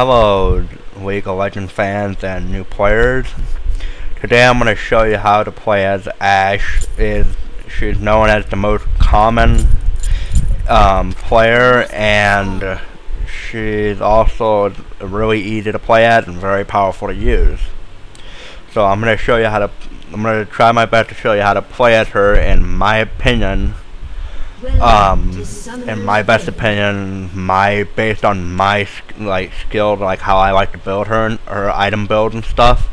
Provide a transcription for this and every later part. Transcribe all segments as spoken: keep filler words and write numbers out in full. Hello League of Legends fans and new players. Today I'm going to show you how to play as Ashe. Is she's known as the most common um, player, and she's also really easy to play as and very powerful to use. So I'm going to show you how to I'm going to try my best to show you how to play as her in my opinion. Um, in my best opinion, my based on my like skill, like how I like to build her, and her item build and stuff.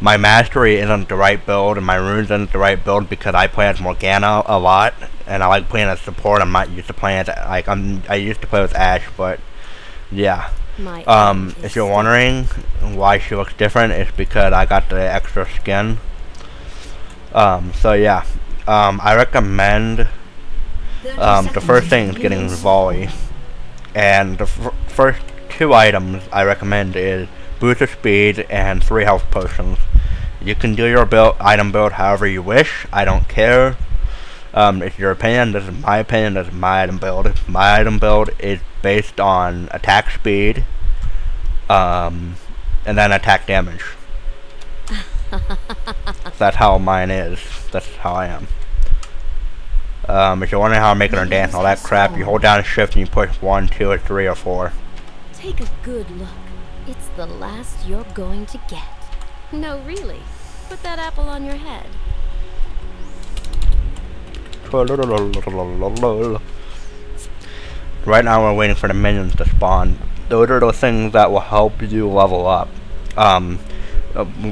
My mastery isn't the right build, and my runes isn't the right build because I play as Morgana a lot, and I like playing as support. I'm not used to playing as like I'm. I used to play with Ashe, but yeah. My um, if you're wondering why she looks different, it's because I got the extra skin. Um, so yeah, um, I recommend. Um, the first thing is getting volley, and the f first two items I recommend is booster speed and three health potions. You can do your build item build however you wish. I don't care. Um, it's your opinion. This is my opinion. This is my item build. My item build is based on attack speed, um, and then attack damage. That's how mine is. That's how I am. Um, if you're wondering how I'm making her dance and all that crap, you hold down shift and you push one, two, or three, or four. Take a good look. It's the last you're going to get. No, really. Put that apple on your head. Right now we're waiting for the minions to spawn. Those are the things that will help you level up. Um,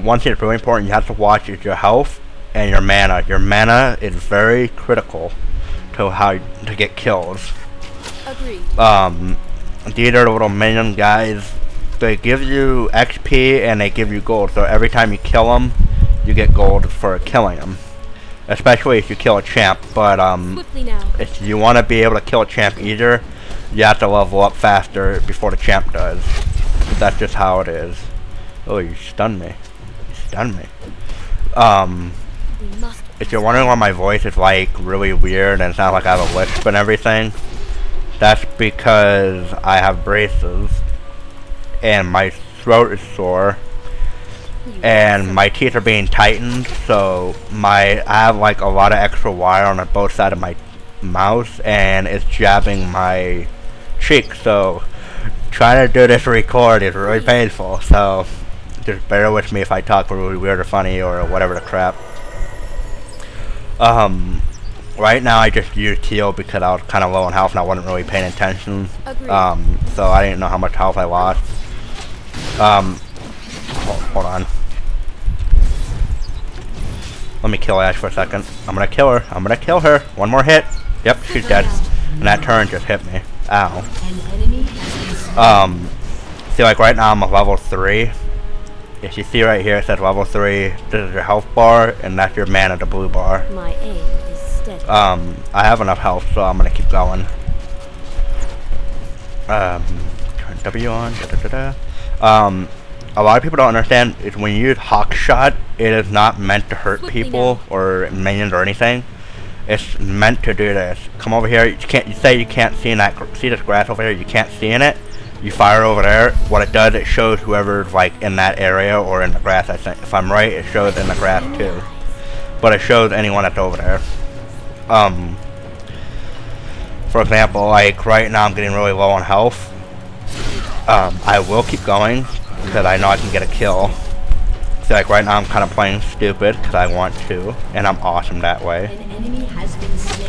one thing that's really important you have to watch is your health. And your mana. Your mana is very critical to how to get kills. Agreed. Um, these are the little minion guys. They give you X P and they give you gold. So every time you kill them, you get gold for killing them. Especially if you kill a champ. But um, if you want to be able to kill a champ either, you have to level up faster before the champ does. That's just how it is. Oh, you stunned me. You stunned me. Um. If you're wondering why my voice is like really weird and it sounds like I have a lisp and everything, that's because I have braces and my throat is sore and my teeth are being tightened, so my I have like a lot of extra wire on both sides of my mouth and it's jabbing my cheek, so trying to do this record is really painful, so just bear with me if I talk really weird or funny or whatever the crap. Um, right now I just used heal because I was kind of low on health and I wasn't really paying attention. Agreed. Um, so I didn't know how much health I lost. Um, hold, hold on. Let me kill Ashe for a second. I'm gonna kill her. I'm gonna kill her. One more hit. Yep, she's dead. And that turn just hit me. Ow. Um, see, like right now I'm at level three. If you see right here, it says level three, this is your health bar, and that's your mana, the blue bar. My aim is steady. Um, I have enough health, so I'm going to keep going. Um, turn W on, da, da, da, da. Um, a lot of people don't understand, is when you use Hawkshot, it is not meant to hurt people, or minions, or anything. It's meant to do this. Come over here, you can't, you say you can't see in that, see this grass over here, you can't see in it. You fire over there, what it does, it shows whoever's like in that area or in the grass, I think. If I'm right, it shows in the grass too. But it shows anyone that's over there. Um, for example, like right now I'm getting really low on health. Um, I will keep going because I know I can get a kill. So like right now I'm kind of playing stupid because I want to and I'm awesome that way.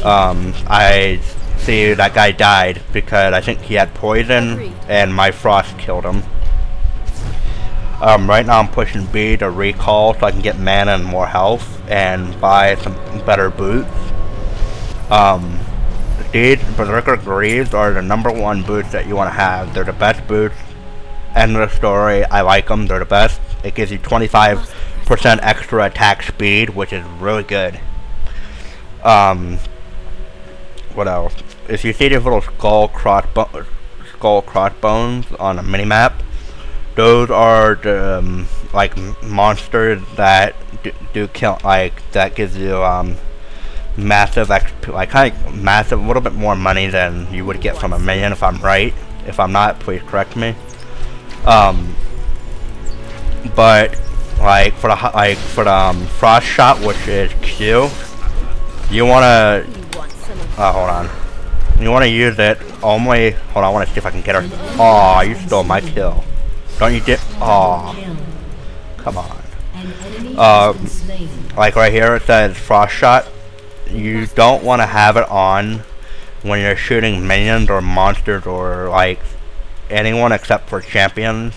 Um, I... See, that guy died because I think he had poison and my frost killed him. Um, right now I'm pushing B to recall so I can get mana and more health and buy some better boots. Um, these Berserker Greaves are the number one boots that you want to have. They're the best boots. End of the story. I like them. They're the best. It gives you twenty-five percent extra attack speed, which is really good. Um... What else? If you see these little skull crossbones, skull crossbones on a mini map, those are the um, like monsters that do, do kill. Like that gives you um massive X P, like kind of massive, a little bit more money than you would get from a minion. If I'm right, if I'm not, please correct me. Um, but like for the like for the um, frost shot, which is Q, you wanna uh, hold on. You wanna use it only. Hold on, I wanna see if I can get her. Aw, oh, you stole my kill. Don't you get? Aw, oh, come on. Um, like right here it says frost shot. You don't wanna have it on when you're shooting minions or monsters or like anyone except for champions.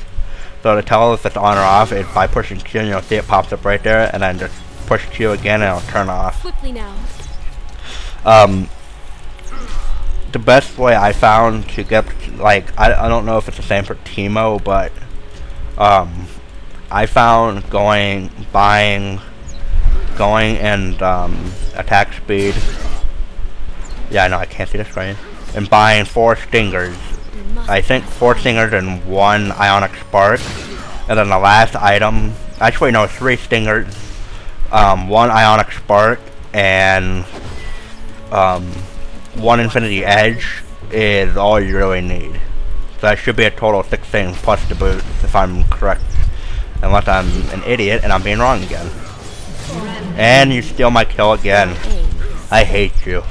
So to tell us it's on or off is by pushing Q, and you'll see it pops up right there, and then just push Q again and it'll turn off. Um, the best way I found to get, like, I, I don't know if it's the same for Teemo, but um, I found going, buying, going and um, attack speed. Yeah, I know, I can't see the screen. And buying four Stingers. I think four Stingers and one Ionic Spark. And then the last item, actually no, three Stingers, um, one Ionic Spark, and um, one Infinity Edge is all you really need. So that should be a total of six things plus the boots, if I'm correct. Unless I'm an idiot and I'm being wrong again. And you steal my kill again. I hate you.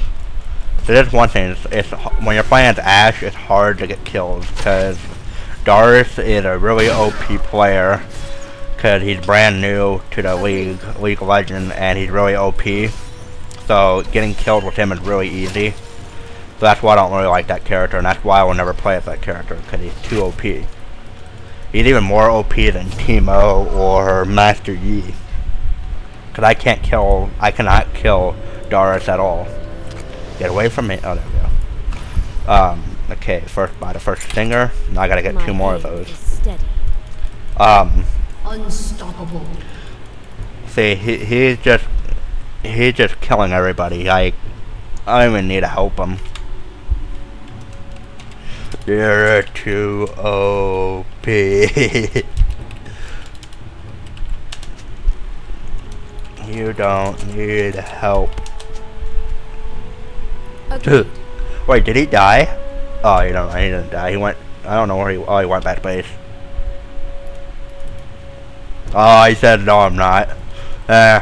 So this one thing, it's, it's, when you're playing as Ashe, it's hard to get kills, because Darius is a really O P player, because he's brand new to the League, League of Legends, and he's really O P, so getting killed with him is really easy. So that's why I don't really like that character, and that's why I will never play as that character, because he's too O P. He's even more O P than Teemo or Master Yi, because I can't kill, I cannot kill Darius at all. Get away from me. Oh, there we go. Um, okay, first by the first Stinger. Now I gotta get My two more of those. Um, Unstoppable. See, he, he's just, he's just killing everybody. Like, I don't even need to help him. You're too O P. You don't need help. Okay. Wait, did he die? Oh, you don't know, he didn't die. He went, I don't know where he, oh, he went back to base. Oh, he said, no, I'm not. Uh,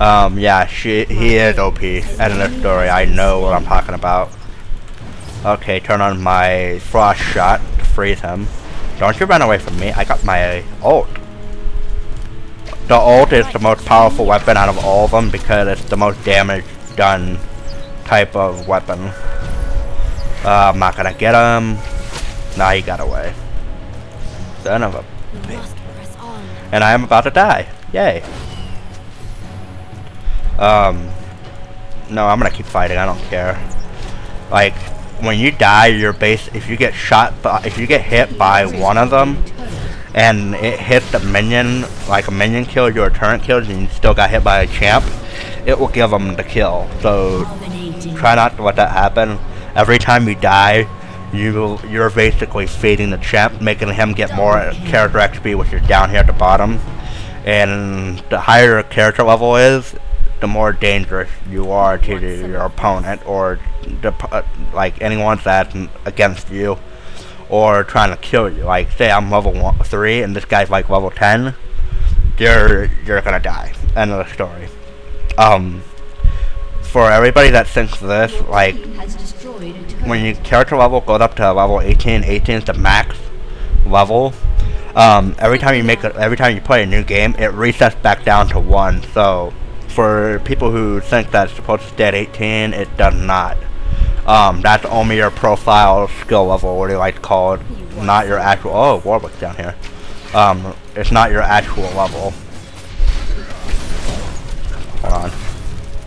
um, yeah, she, he is O P. End of the story, I know what I'm talking about. Okay, turn on my frost shot to freeze him. Don't you run away from me, I got my ult. The ult is the most powerful weapon out of all of them because it's the most damage done type of weapon. Uh, I'm not gonna get him. Nah, he got away. Son of a bitch. And I am about to die. Yay. Um, no, I'm gonna keep fighting. I don't care. Like, when you die, your base, if you get shot by, if you get hit by one of them, and it hits a minion, like a minion kills your turret kills, and you still got hit by a champ, it will give them the kill. So try not to let that happen. Every time you die, you, you're basically feeding the champ, making him get more character X P, which is down here at the bottom. And the higher your character level is, the more dangerous you are to your opponent, or the, uh, like anyone that's against you, or trying to kill you. Like, say I'm level one, three, and this guy's like level ten, you're, you're gonna die. End of the story. Um, for everybody that thinks this, like, when your character level goes up to level eighteen, eighteen is the max level. Um, every time you make a, every time you play a new game, it resets back down to one. So, for people who think that's supposed to stay at eighteen, it does not. Um, that's only your profile skill level, what do you like to call it? Not your actual. Oh, Warwick's down here. Um, it's not your actual level. Hold on.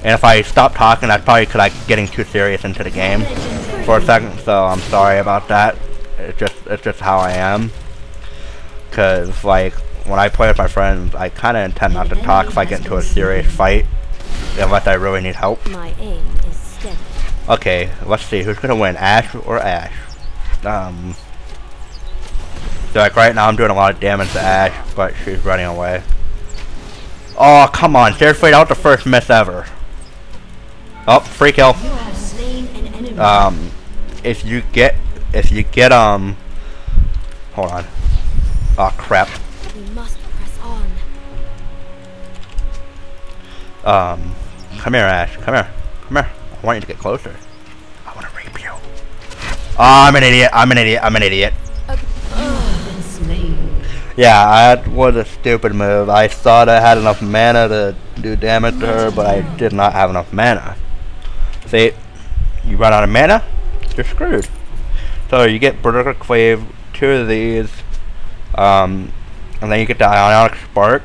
And if I stop talking, that's probably because I'm getting too serious into the game for a second, so I'm sorry about that. It's just, it's just how I am. Because, like, when I play with my friends, I kind of intend not to talk if I get into a serious fight, unless I really need help. My aim is steady. Okay, let's see, who's going to win, Ashe or Ashe? Um, so, like, right now I'm doing a lot of damage to Ashe, but she's running away. Oh, come on, seriously, that was the first miss ever. Oh, free kill. Um, if you get, if you get, um, hold on. Ah, oh, crap. We must press on. Um, come here, Ashe. Come here. Come here. I want you to get closer. I want to rape you. Oh, I'm an idiot. I'm an idiot. I'm an idiot. Okay. Yeah, that was a stupid move. I thought I had enough mana to do damage to her, but I did not have enough mana. See, you run out of mana, you're screwed. So you get Berserker Greaves, two of these, um, and then you get the Ionic Spark,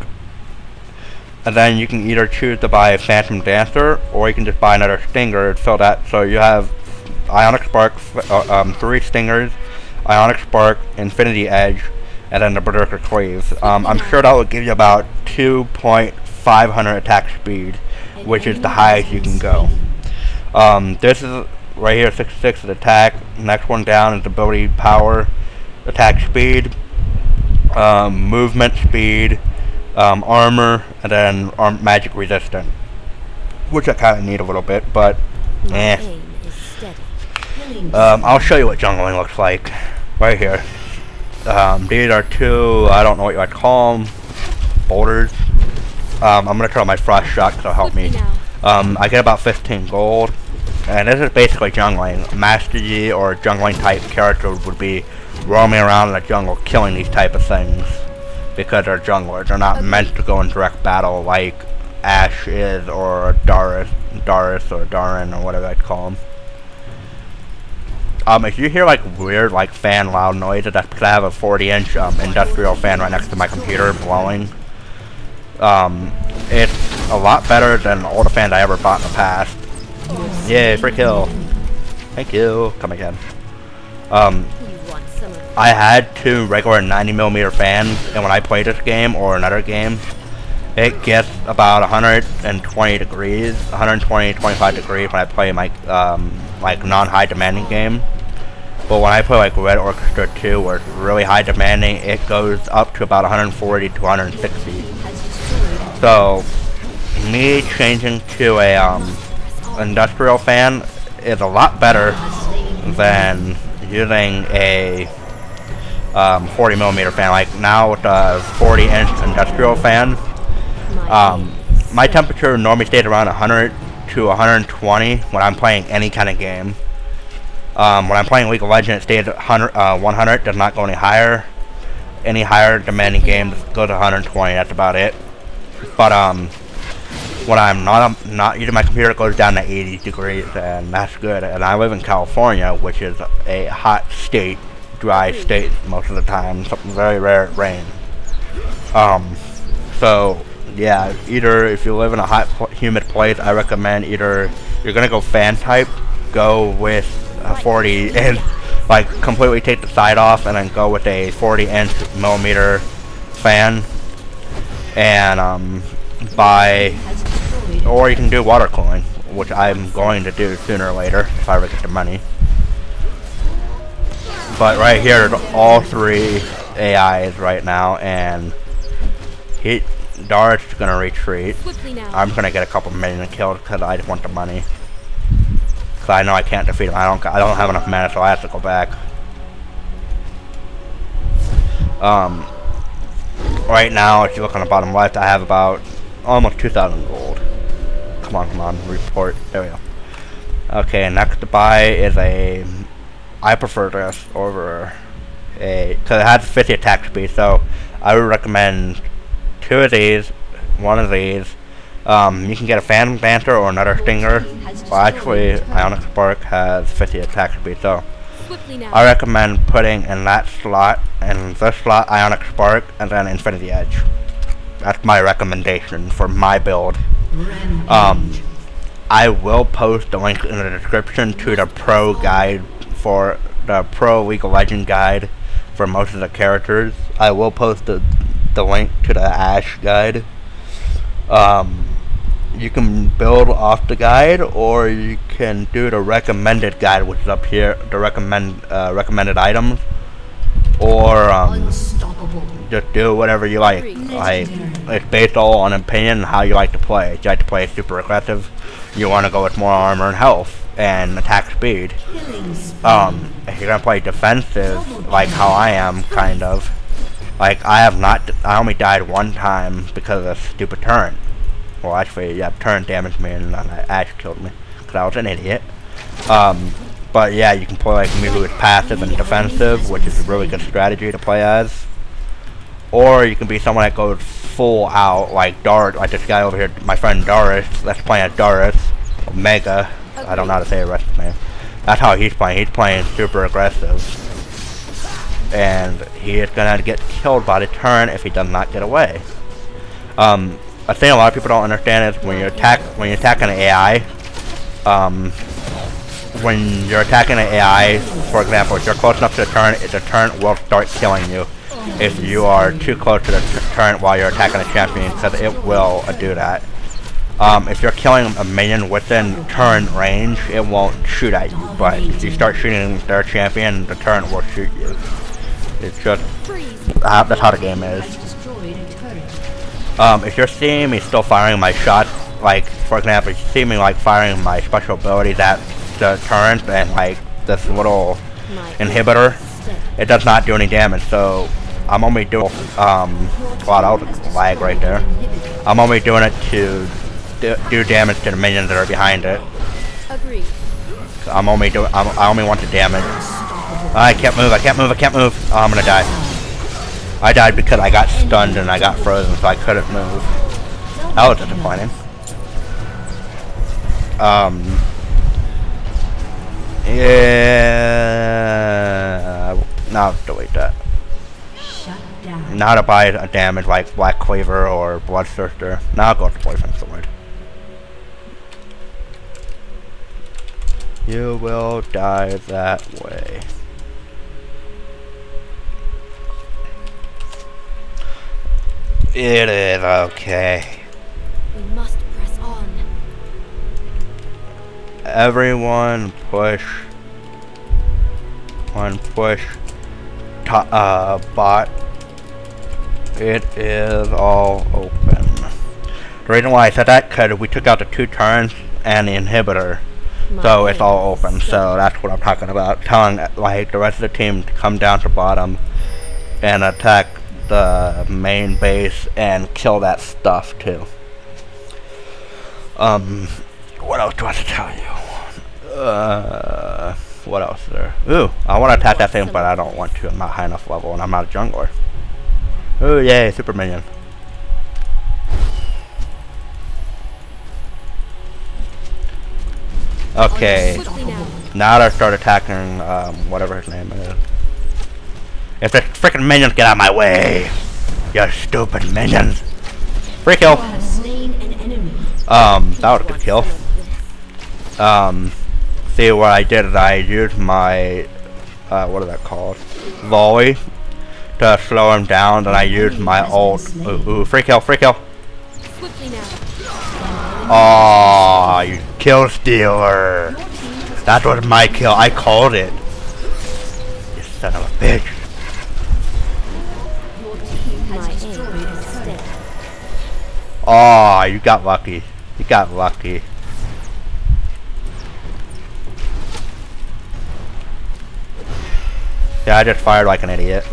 and then you can either choose to buy a Phantom Dancer, or you can just buy another Stinger, so that, so you have Ionic Spark, uh, um, three Stingers, Ionic Spark, Infinity Edge, and then the Berserker Greaves. Um, I'm sure that will give you about two point five hundred attack speed, which is the highest you can go. Um, this is right here, sixty-six is attack. Next one down is ability, power, attack speed, um, movement speed, um, armor, and then arm magic resistance, which I kind of need a little bit, but eh. Um, I'll show you what jungling looks like right here. Um, these are two, I don't know what you would call them, boulders. Um, I'm going to throw my frost shot because it'll help me. Um, I get about fifteen gold, and this is basically jungling. Master Yi or jungling type characters would be roaming around in the jungle killing these type of things because they're junglers. They're not okay. meant to go in direct battle like Ashe is or Darius, Darius or Darren or whatever I'd call them. Um, if you hear like weird like fan loud noises, that's because I have a forty inch um, industrial fan right next to my computer blowing. Um, it's a lot better than all the fans I ever bought in the past. Yay, free kill. Thank you. Come again. Um, I had two regular ninety millimeter fans, and when I play this game or another game, it gets about one hundred twenty degrees, one hundred twenty, twenty-five degrees when I play my, um, like non-high demanding game. But when I play like Red Orchestra two, where it's really high demanding, it goes up to about one forty to one sixty. So, me changing to a, um, industrial fan is a lot better than using a, um, forty millimeter fan. Like now with a forty inch industrial fan, Um, my temperature normally stays around one hundred to one twenty when I'm playing any kind of game. Um, when I'm playing League of Legends, it stays one hundred, does not go any higher. Any higher demanding game goes to one twenty, that's about it. But um, when I'm not um, not using my computer, it goes down to eighty degrees, and that's good. And I live in California, which is a hot state, dry state most of the time. Something very rare, it rains. Um, so. Yeah, either if you live in a hot, humid place, I recommend either you're gonna go fan type, go with a forty and like completely take the side off, and then go with a forty inch millimeter fan, and um, buy, or you can do water cooling, which I'm going to do sooner or later if I ever get the money. But right here, all three A Is right now, and he. Darius is gonna retreat. I'm gonna get a couple million kills because I just want the money. Cause I know I can't defeat him. I don't. I don't have enough mana, so I have to go back. Um. Right now, if you look on the bottom left, I have about almost two thousand gold. Come on, come on, report. There we go. Okay, next to buy is a. I prefer this over a because it has fifty attack speed, so I would recommend. Two of these, one of these, um, you can get a Phantom Dancer or another Stinger. Well, actually, Ionic Spark has fifty attack speed, so I recommend putting in that slot, and this slot, Ionic Spark, and then Infinity Edge. That's my recommendation for my build. Um, I will post the link in the description to the pro guide for the pro League of Legends guide for most of the characters. I will post the the link to the Ashe guide. Um, you can build off the guide, or you can do the recommended guide, which is up here, the recommend uh, recommended items, or um, just do whatever you like. Like it's based all on opinion and how you like to play. If you like to play super aggressive, you want to go with more armor and health and attack speed. Um, if you're gonna play defensive, like how I am, kind of. Like, I have not, I only died one time because of a stupid turret. Well, actually, yeah, turret damaged me and then Ashe killed me, because I was an idiot. Um, but yeah, you can play like me who is passive and defensive, which is a really good strategy to play as. Or you can be someone that goes full out, like Darius, like this guy over here, my friend Darius. Let's play as Darius, Omega, I don't know how to say the rest of the name. That's how he's playing, he's playing super aggressive. And he is going to get killed by the turret if he does not get away. Um, a thing a lot of people don't understand is when you attack, when you attack an A I, um, when you're attacking an A I, for example, if you're close enough to the turret, the turret will start killing you. If you are too close to the turret while you're attacking a champion, because it will uh, do that. Um, if you're killing a minion within turret range, it won't shoot at you, but if you start shooting their champion, the turret will shoot you. It's just, uh, that's how the game is. Um, if you're seeing me still firing my shots, like, for example, if you see me, like, firing my special abilities at the turret and, like, this little inhibitor, it does not do any damage, so I'm only doing, um, well, that was a lag right there. I'm only doing it to do, do damage to the minions that are behind it. Agreed. I'm only doing, I'm, I only want to damage. I can't move, I can't move, I can't move. Oh, I'm gonna die. I died because I got stunned and I got frozen, so I couldn't move. That was disappointing. Um. Yeah. No, delete that. Not abide a damage like Black Cleaver or Bloodthirster. Now I'll go with the Poison Sword. You will die that way. It is okay. We must press on. Everyone push. One push. Top, uh, bot. It is all open. The reason why I said that, because we took out the two turns and the inhibitor. My so it's all open, so that's what I'm talking about. Telling, like, the rest of the team to come down to bottom and attack the main base and kill that stuff, too. Um, what else do I have to tell you? Uh, what else is there? Ooh, I want to attack that thing, but I don't want to. I'm not high enough level, and I'm not a jungler. Oh yay, super minion. Okay, now I start attacking um, whatever his name is. If the freaking minions get out of my way, you stupid minions! Free kill. Um, that was a good kill. Um, see what I did is I used my uh, what is that called? Volley. To slow him down, then I used my ult. Ooh, ooh, free kill, free kill. Aww, oh, you kill stealer. That was my kill, I called it. You son of a bitch. Aww, oh, you got lucky. You got lucky. Yeah, I just fired like an idiot.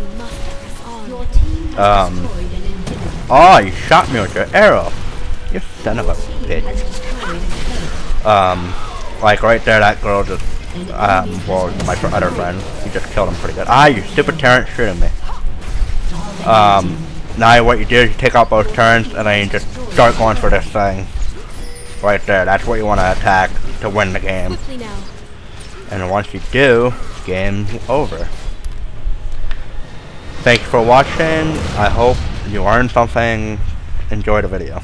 Um, oh, you shot me with your arrow. You son of a bitch. Um, like right there, that girl just, um, well, my other friend, you just killed him pretty good. Ah, you stupid turret shooting me. Um, now what you do is you take out both turns and then you just start going for this thing. Right there, that's what you want to attack to win the game. And once you do, game over. Thank you for watching. I hope you learned something. Enjoy the video.